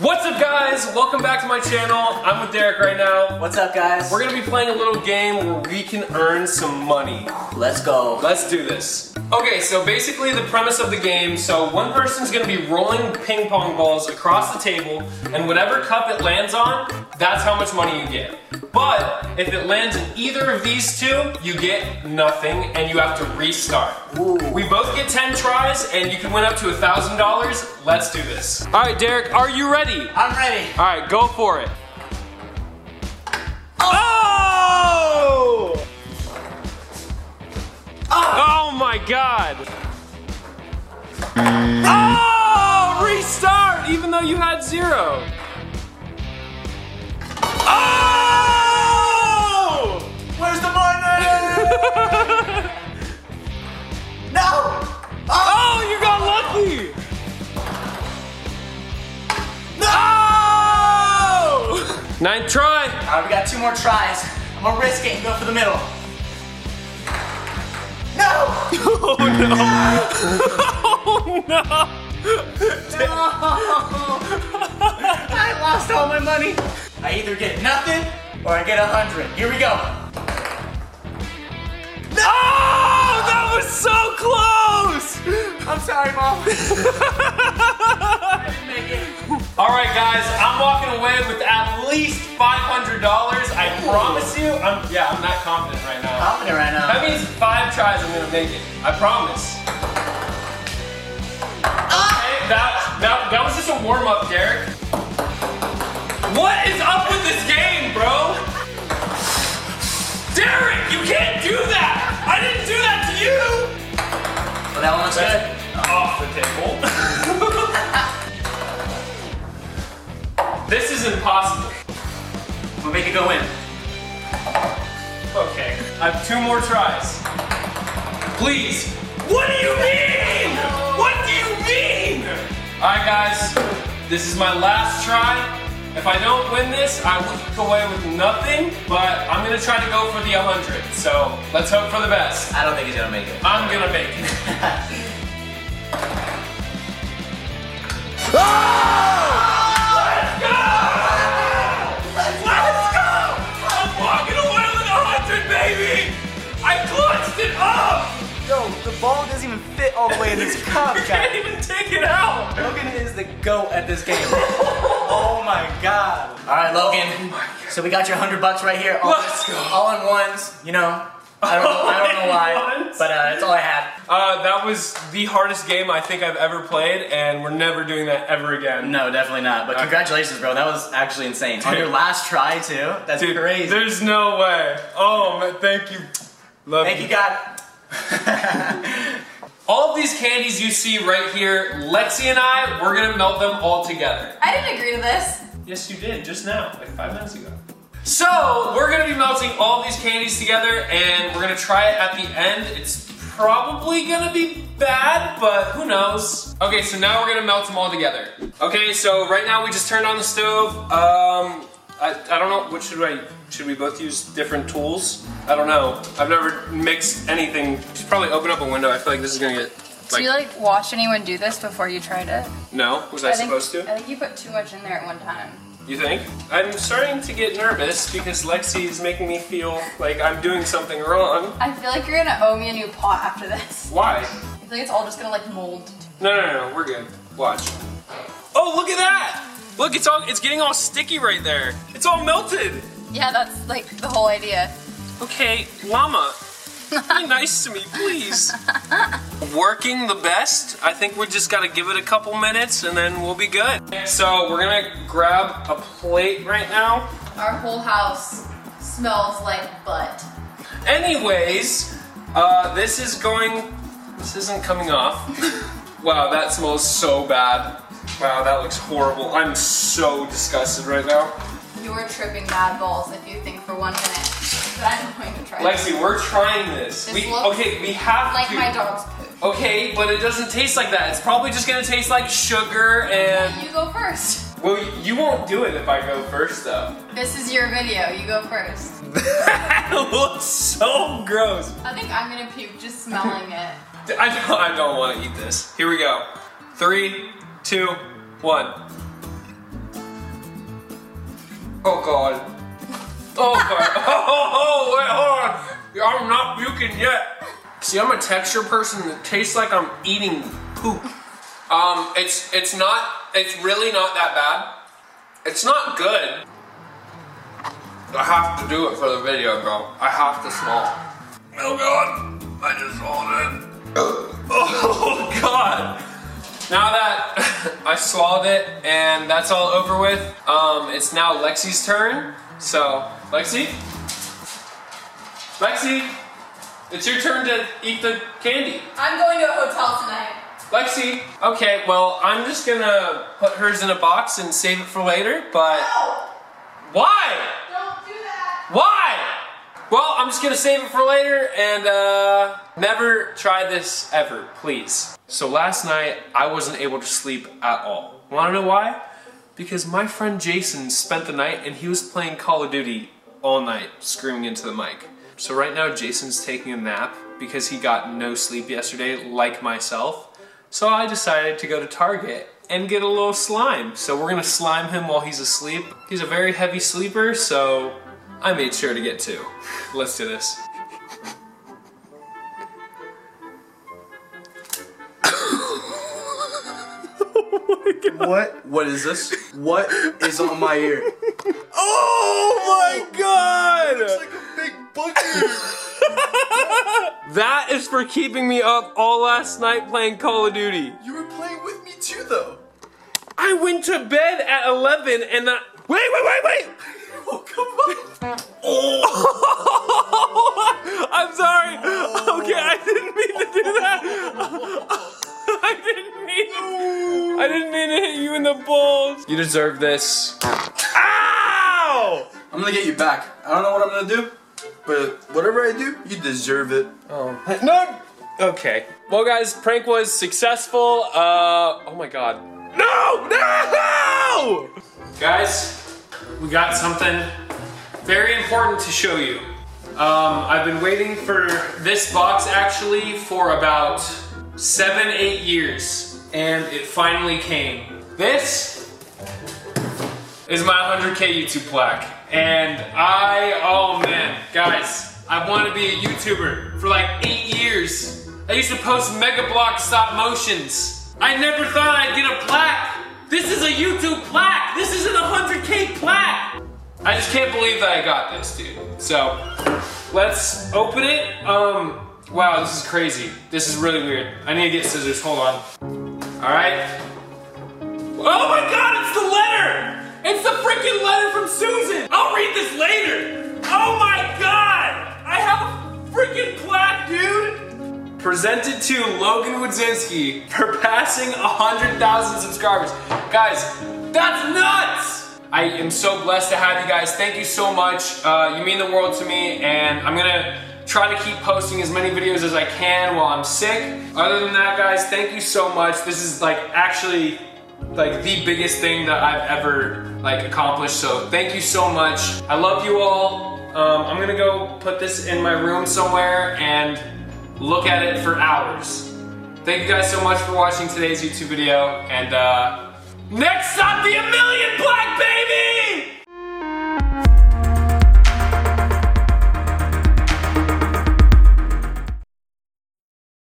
What's up, guys? Welcome back to my channel. I'm with Derek right now. What's up, guys? We're gonna be playing a little game where we can earn some money. Let's go. Let's do this. Okay, so basically the premise of the game, so one person's gonna be rolling ping pong balls across the table, and whatever cup it lands on, that's how much money you get. But if it lands in either of these two, you get nothing and you have to restart. Ooh. We both get 10 tries and you can win up to $1,000. Let's do this. All right, Derek, are you ready? I'm ready. All right, go for it. Oh! Oh, oh my God. Oh, restart, even though you had zero. Oh! Where's the money? No! Oh! Oh, you got lucky! No! Ninth try. All right, we got two more tries. I'm gonna risk it and go for the middle. No! Oh no! Oh no! No! I lost all my money. I either get nothing or I get 100. Here we go. No! Oh, that was so close! I'm sorry, Mom. I didn't make it. All right, guys, I'm walking away with at least $500. I promise you, I'm not confident right now. Confident right now. That means 5 tries I'm gonna make it. I promise. Ah! Okay, that was just a warm up, Derek. What is up with this game, bro? Derek, you can't do that! I didn't do that to you! Well, that one looks good. Off the table. This is impossible. We'll make it go in. Okay, I have 2 more tries. Please. What do you mean? What do you mean? All right, guys, this is my last try. If I don't win this, I walk away with nothing, but I'm gonna try to go for the 100, so let's hope for the best. I don't think he's gonna make it. I'm gonna make it. Oh! Let's go! Let's go! I'm walking away with 100, baby! I clutched it up! Yo, the ball doesn't even fit all the way in this cup, guys. You can't even take it out! Logan is the GOAT at this game. Oh my God. All right, Logan. Oh, so we got your $100 right here. Let's go. All in ones, you know. I don't know why, but it's all I have. That was the hardest game I think I've ever played, and we're never doing that ever again. No, definitely not. But congratulations, bro. That was actually insane. Dude. On your last try, too. That's crazy. There's no way. Oh, man, thank you. Love you. Thank you, God. All of these candies you see right here, Lexi and I, we're gonna melt them all together. I didn't agree to this. Yes, you did, just now, like 5 minutes ago. So, we're gonna be melting all these candies together and we're gonna try it at the end. It's probably gonna be bad, but who knows. Okay, so now we're gonna melt them all together. Okay, so right now we just turned on the stove. I don't know, what should we both use different tools? I don't know. I've never mixed anything. Should probably open up a window. I feel like this is gonna get like... Do you like watch anyone do this before you tried it? No, was I supposed to? I think you put too much in there at one time. You think? I'm starting to get nervous because Lexi is making me feel like I'm doing something wrong. I feel like you're gonna owe me a new pot after this. Why? I feel like it's all just gonna like mold. No, we're good. Watch. Oh, look at that! Look, it's getting all sticky right there. It's all melted. Yeah, that's like the whole idea. Okay, llama, be nice to me, please. Working the best. I think we just gotta give it a couple minutes and then we'll be good. So we're gonna grab a plate right now. Our whole house smells like butt. Anyways, this isn't coming off. Wow, that smells so bad. Wow, that looks horrible. I'm so disgusted right now. You're tripping bad balls if you think for 1 minute that I'm going to try Lexi, this. We're trying this. We have like to. Like my dog's poop. Okay, but it doesn't taste like that. It's probably just gonna taste like sugar and... Well, you go first. Well, you won't do it if I go first, though. This is your video. You go first. That looks so gross. I think I'm gonna puke just smelling it. I don't want to eat this. Here we go. 3, 2, 1. Oh god. Oh god. Oh, wait, hold on. I'm not puking yet. See, I'm a texture person that tastes like I'm eating poop. It's really not that bad. It's not good. I have to do it for the video, bro. I have to swallow. Oh god, I just swallowed it. Oh god. Now that I swallowed it and that's all over with, it's now Lexi's turn. So, Lexi, it's your turn to eat the candy. I'm going to a hotel tonight. Lexi, okay, well, I'm just gonna put hers in a box and save it for later, but... No! Why? Don't do that! Why? Well, I'm just gonna save it for later and, never try this ever, please. So last night, I wasn't able to sleep at all. Wanna know why? Because my friend Jason spent the night and he was playing Call of Duty all night, screaming into the mic. So right now, Jason's taking a nap because he got no sleep yesterday, like myself. So I decided to go to Target and get a little slime. So we're gonna slime him while he's asleep. He's a very heavy sleeper, so I made sure to get two. Let's do this. Oh my god. What? What is this? What is on my ear? Oh my god! It looks like a big booger. That is for keeping me up all last night playing Call of Duty. You were playing with me too, though. I went to bed at 11 and I... Wait! Oh, come on. Oh. I'm sorry. Oh. Okay, I didn't mean to do that. I didn't mean to hit you in the balls. You deserve this. Ow! I'm gonna get you back. I don't know what I'm gonna do. But whatever I do, you deserve it. Oh, no! Okay. Well, guys, prank was successful. Oh my god. No! No! Guys, we got something very important to show you. I've been waiting for this box, actually, for about 7-8 years. And it finally came. This is my 100K YouTube plaque. And oh man, guys, I want to be a YouTuber for like 8 years. I used to post mega block stop motions. I never thought I'd get a plaque. This is a YouTube plaque. This isn't a 100K plaque. I just can't believe that I got this, dude. So, let's open it. Wow, this is crazy. This is really weird. I need to get scissors, hold on. All right. Oh my god, it's the letter. It's the freaking letter from Susan! I'll read this later! Oh my god! I have a freaking plaque, dude! Presented to Logan Wodzynski for passing 100,000 subscribers. Guys, that's nuts! I am so blessed to have you guys. Thank you so much. You mean the world to me, and I'm gonna try to keep posting as many videos as I can while I'm sick. Other than that, guys, thank you so much. This is like actually like the biggest thing that I've ever like accomplished, so thank you so much. I love you all. I'm gonna go put this in my room somewhere and look at it for hours. Thank you guys so much for watching today's YouTube video, and next up, the 1,000,000 plaque, baby!